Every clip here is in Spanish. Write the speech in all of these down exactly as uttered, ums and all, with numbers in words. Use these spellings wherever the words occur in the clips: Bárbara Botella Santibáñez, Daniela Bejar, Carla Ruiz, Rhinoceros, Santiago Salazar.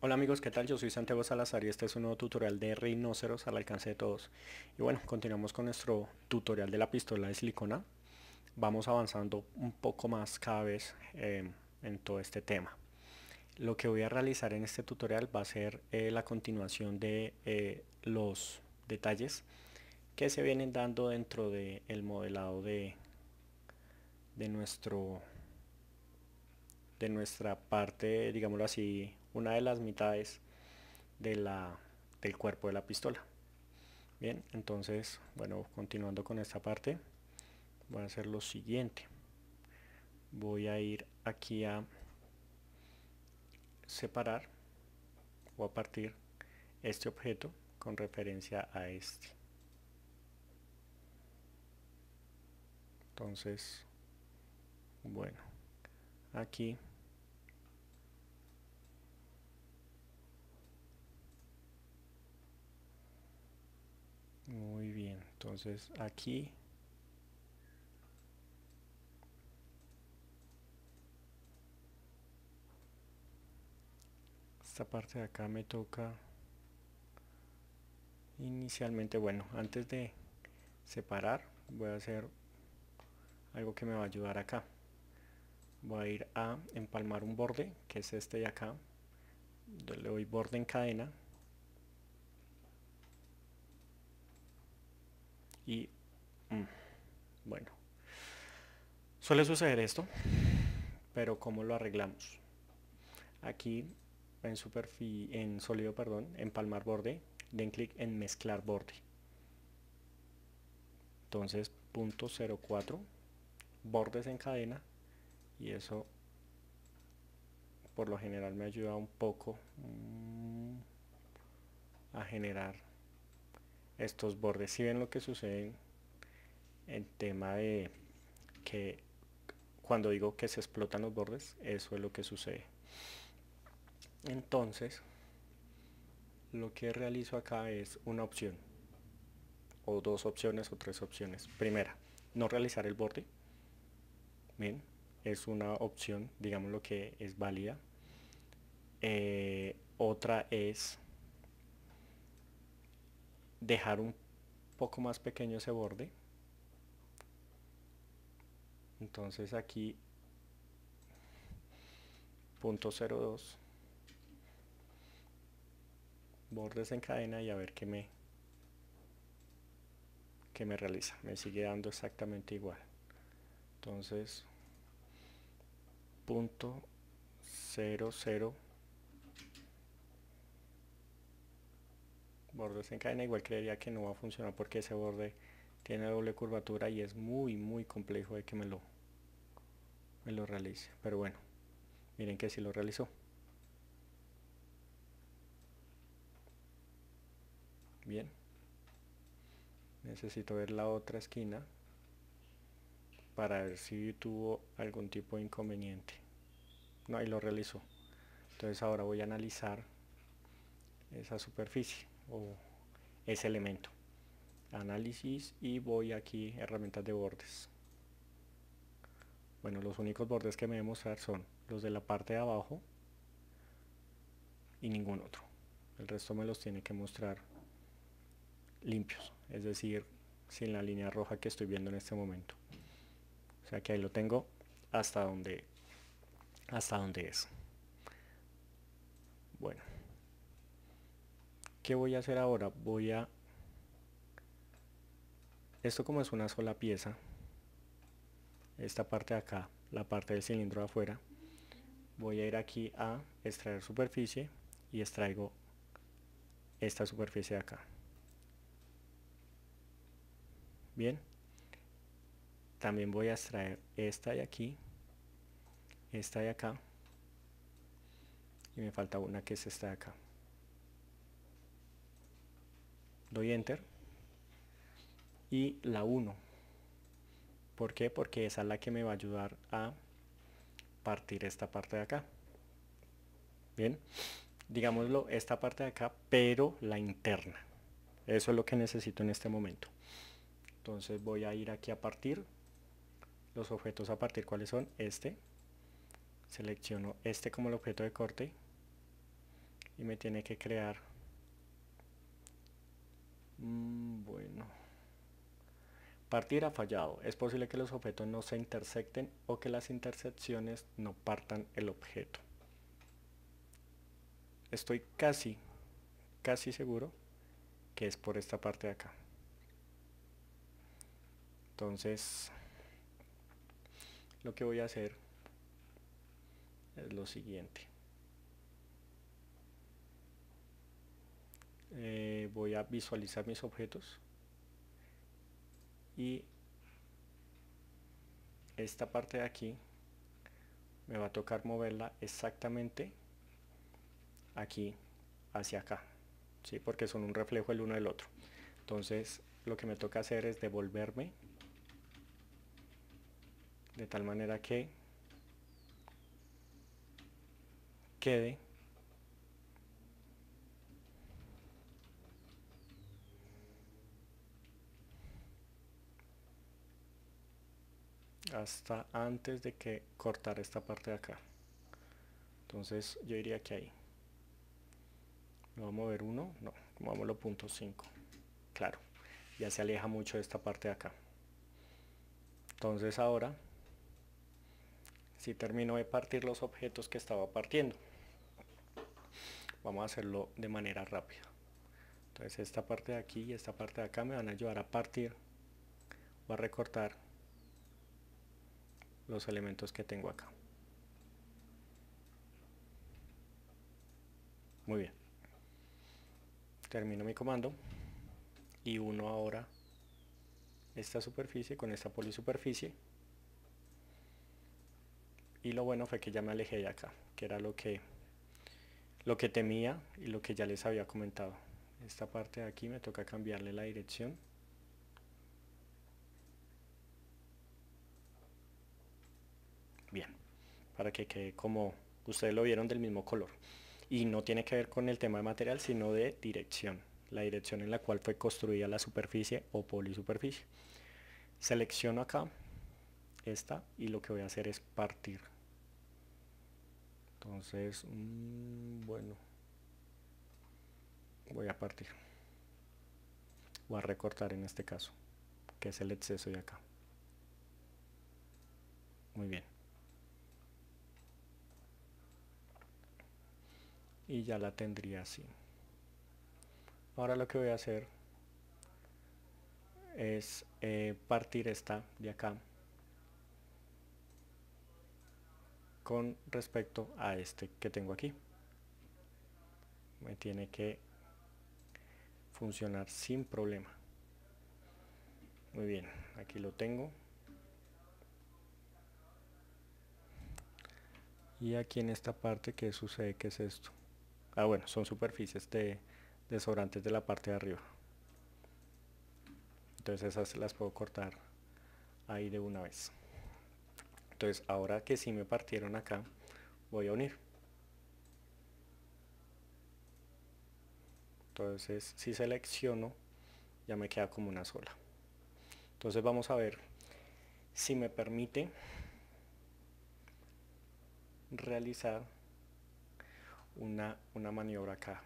Hola amigos, ¿qué tal? Yo soy Santiago Salazar y este es un nuevo tutorial de Rhinoceros al alcance de todos. Y bueno, continuamos con nuestro tutorial de la pistola de silicona. Vamos avanzando un poco más cada vez eh, en todo este tema. Lo que voy a realizar en este tutorial va a ser eh, la continuación de eh, los detalles que se vienen dando dentro del modelado de, de, nuestro, de nuestra parte, digámoslo así, una de las mitades de la, del cuerpo de la pistola. Bien, entonces, bueno, continuando con esta parte, voy a hacer lo siguiente. Voy a ir aquí a separar o a partir este objeto con referencia a este. Entonces, bueno, aquí muy bien, entonces aquí esta parte de acá me toca inicialmente, bueno, antes de separar voy a hacer algo que me va a ayudar acá. Voy a ir a empalmar un borde que es este de acá. Yo le doy borde en cadena y mm, bueno, suele suceder esto, pero ¿cómo lo arreglamos? Aquí en superficie, en sólido, perdón, empalmar borde, den clic en mezclar borde. Entonces punto cero cuatro, bordes en cadena, y eso por lo general me ayuda un poco mm, a generar estos bordes. Si ven lo que sucede en tema de que cuando digo que se explotan los bordes, eso es lo que sucede. Entonces lo que realizo acá es una opción o dos opciones o tres opciones. Primera, no realizar el borde. Bien, es una opción, digamos lo que es válida. Eh, otra es dejar un poco más pequeño ese borde. Entonces aquí punto cero dos, bordes en cadena, y a ver qué me qué me realiza. Me sigue dando exactamente igual. Entonces punto cero cero, bordes en cadena. Igual creería que no va a funcionar porque ese borde tiene doble curvatura y es muy muy complejo de que me lo me lo realice, pero bueno, miren que sí lo realizó. Bien, necesito ver la otra esquina para ver si tuvo algún tipo de inconveniente. No, ahí lo realizó. Entonces ahora voy a analizar esa superficie o ese elemento. Análisis, y voy aquí herramientas de bordes. Bueno, los únicos bordes que me voy a mostrar son los de la parte de abajo y ningún otro. El resto me los tiene que mostrar limpios, es decir, sin la línea roja que estoy viendo en este momento. O sea que ahí lo tengo hasta donde hasta donde es. Bueno, ¿qué voy a hacer ahora? Voy a... Esto como es una sola pieza, esta parte de acá, la parte del cilindro de afuera, voy a ir aquí a extraer superficie y extraigo esta superficie de acá. Bien, también voy a extraer esta de aquí, esta de acá, y me falta una que es esta de acá. Doy enter y la uno. ¿Por qué? Porque esa es la que me va a ayudar a partir esta parte de acá. Bien, digámoslo, esta parte de acá, pero la interna. Eso es lo que necesito en este momento. Entonces voy a ir aquí a partir. Los objetos a partir, ¿cuáles son? Este. Selecciono este como el objeto de corte. Y me tiene que crear. Mm, bueno. Partir ha fallado. Es posible que los objetos no se intersecten o que las intersecciones no partan el objeto. Estoy casi, casi seguro que es por esta parte de acá. Entonces, lo que voy a hacer es lo siguiente. Eh, voy a visualizar mis objetos. Y esta parte de aquí me va a tocar moverla exactamente aquí hacia acá, ¿sí? Porque son un reflejo el uno del otro. Entonces lo que me toca hacer es devolverme de tal manera que quede hasta antes de que cortar esta parte de acá. Entonces yo diría que ahí lo vamos a mover uno, no, movámoslo punto cinco, claro, ya se aleja mucho de esta parte de acá. Entonces ahora si termino de partir los objetos que estaba partiendo, vamos a hacerlo de manera rápida. Entonces esta parte de aquí y esta parte de acá me van a ayudar a partir o a recortar los elementos que tengo acá. Muy bien, termino mi comando y uno ahora esta superficie con esta polisuperficie, y lo bueno fue que ya me alejé de acá, que era lo que lo que temía y lo que ya les había comentado. Esta parte de aquí me toca cambiarle la dirección. Bien, para que quede como ustedes lo vieron, del mismo color, y no tiene que ver con el tema de material sino de dirección, la dirección en la cual fue construida la superficie o polisuperficie. Selecciono acá esta y lo que voy a hacer es partir. Entonces mmm, bueno, voy a partir, voy a recortar en este caso, que es el exceso de acá. Muy bien, y ya la tendría así. Ahora lo que voy a hacer es eh, partir esta de acá con respecto a este que tengo aquí. Me tiene que funcionar sin problema. Muy bien, aquí lo tengo. Y aquí en esta parte, ¿qué sucede? ¿Qué es esto? Ah, bueno, son superficies de sobrantes de la parte de arriba. Entonces esas las puedo cortar ahí de una vez. Entonces ahora que sí me partieron acá, voy a unir. Entonces si selecciono, ya me queda como una sola. Entonces vamos a ver si me permite realizar una, una maniobra acá.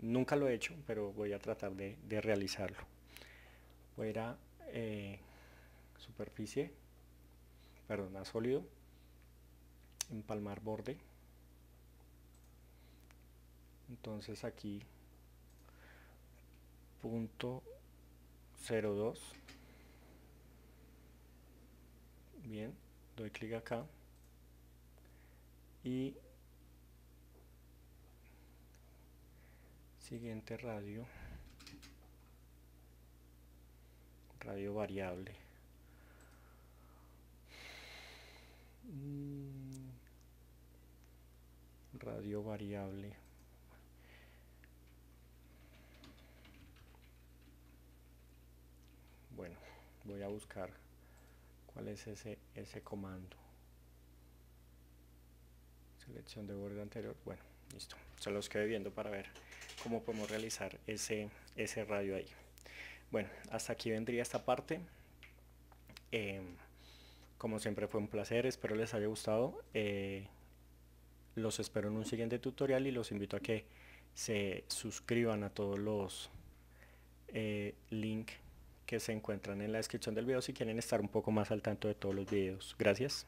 Nunca lo he hecho, pero voy a tratar de, de realizarlo. Voy a ir a eh, superficie, perdón, a sólido, empalmar borde. Entonces aquí, punto cero dos. Bien, doy clic acá y siguiente radio, radio variable. Radio variable. Bueno, voy a buscar cuál es ese, ese comando. Selección de borde anterior. Bueno, listo. Se los quedé viendo para ver cómo podemos realizar ese, ese radio ahí. Bueno, hasta aquí vendría esta parte. Eh, como siempre fue un placer, espero les haya gustado. Eh, los espero en un siguiente tutorial y los invito a que se suscriban a todos los eh, links que se encuentran en la descripción del video si quieren estar un poco más al tanto de todos los videos. Gracias.